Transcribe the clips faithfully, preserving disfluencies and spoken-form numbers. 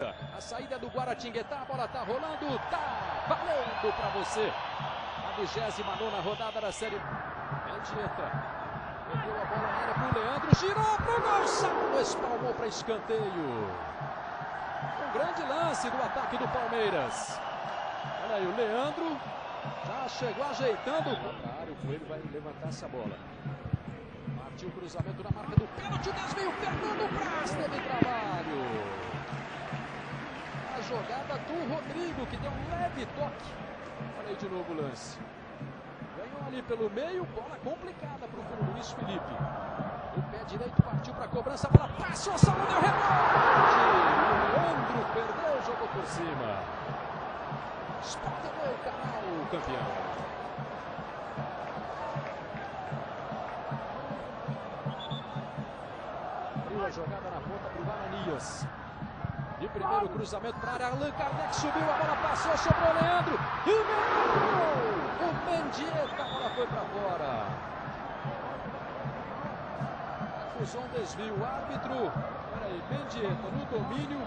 A saída do Guaratinguetá, a bola tá rolando, tá valendo pra você. A vigésima nona rodada da série. Pendieta, perdeu a bola na área pro Leandro, girou pro gol, salvo, espalmou pra escanteio. Um grande lance do ataque do Palmeiras. Olha aí, o Leandro já chegou ajeitando. O Coelho vai levantar essa bola. Partiu o cruzamento na marca do pênalti, desvio, Fernando Braz teve trabalho. Jogada do Rodrigo, que deu um leve toque. Olha aí de novo o lance. Ganhou ali pelo meio, bola complicada para o Bruno Luiz Felipe. O pé direito partiu para a cobrança, a bola passou, Samuel deu rebote. Leandro perdeu, jogou por cima. Sport T V, canal campeão. Abriu a jogada na ponta para o Alan Dias. De primeiro cruzamento para a área, Allan Kardec subiu, a bola passou, sobrou Leandro e meteu o Pendieta, a bola foi para fora. Acusou um desvio, o árbitro, olha aí, Pendieta no domínio,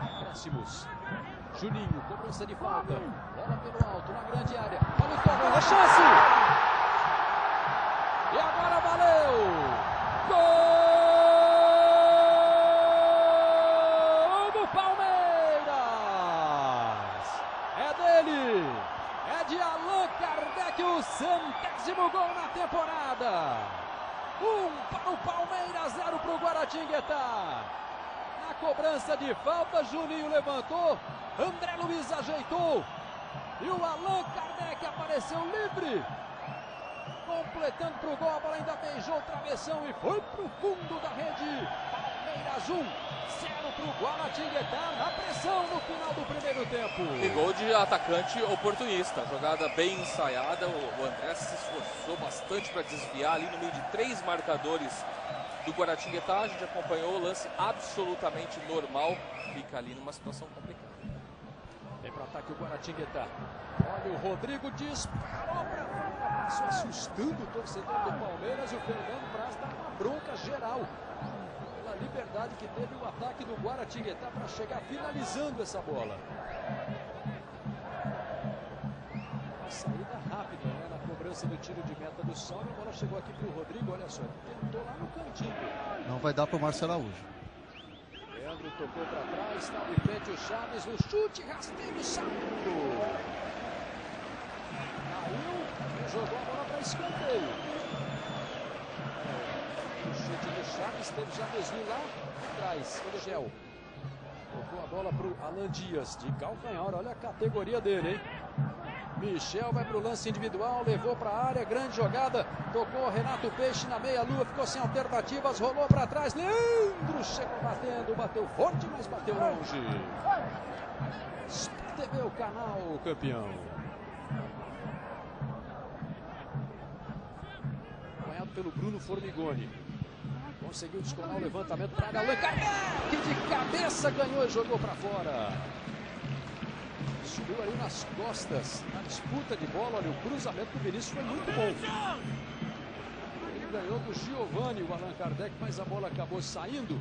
acréscimos. Juninho, cobrança de falta, bola pelo alto, na grande área, olha o toque, a chance! E agora valeu! Gol! É de Allan Kardec, o centésimo gol na temporada. Um para o Palmeiras, zero para o Guaratinguetá. Na cobrança de falta, Juninho levantou, André Luiz ajeitou e o Allan Kardec apareceu livre, completando para o gol. A bola ainda beijou o travessão e foi para o fundo da rede. Palmeiras um, zero para o Guaratinguetá, na pressão no final do primeiro tempo. E gol de atacante oportunista, jogada bem ensaiada. O André se esforçou bastante para desviar ali no meio de três marcadores do Guaratinguetá. A gente acompanhou o lance absolutamente normal, fica ali numa situação complicada. Vem para o ataque o Guaratinguetá. Olha o Rodrigo, disparou para fora, passou assustando o torcedor do Palmeiras e o Fernando Prass dá uma bronca geral. A liberdade que teve o ataque do Guaratinguetá para chegar finalizando essa bola. Uma saída rápida, né, na cobrança do tiro de meta do Santos. A bola chegou aqui para o Rodrigo, olha só, tentou lá no cantinho. Não vai dar para o Marcelo Araújo. Leandro tocou para trás, está de frente o Chaves, no chute, rasteiro, salto. Caiu, jogou a bola para escanteio. O chute do Chaves teve já desvio lá atrás. Michel tocou a bola para o Alan Dias de calcanhar. Olha a categoria dele, hein? Michel vai para o lance individual, levou para a área, grande jogada. Tocou Renato Peixe na meia-lua, ficou sem alternativas, rolou para trás. Leandro chegou batendo, bateu forte, mas bateu longe. Sport T V, o canal campeão. Acompanhado pelo Bruno Formigoni. Conseguiu descolar o levantamento para Allan Kardec, de cabeça ganhou e jogou para fora. Subiu ali nas costas, na disputa de bola, olha, o cruzamento do Vinicius foi muito bom. Ele ganhou do Giovanni, o Allan Kardec, mas a bola acabou saindo.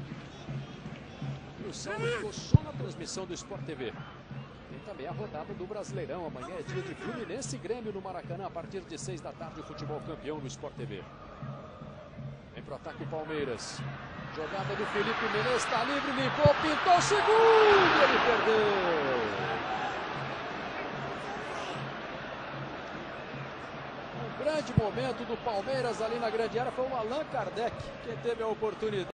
E o Santos ficou só na transmissão do Sport T V. Tem também a rodada do Brasileirão. Amanhã é dia de Fluminense e Grêmio no Maracanã, a partir de seis da tarde, o futebol campeão no Sport T V. Para o ataque Palmeiras, jogada do Felipe Menezes, está livre, limpou, pintou o segundo, ele perdeu. Um grande momento do Palmeiras ali na grande área, foi o Allan Kardec, que teve a oportunidade.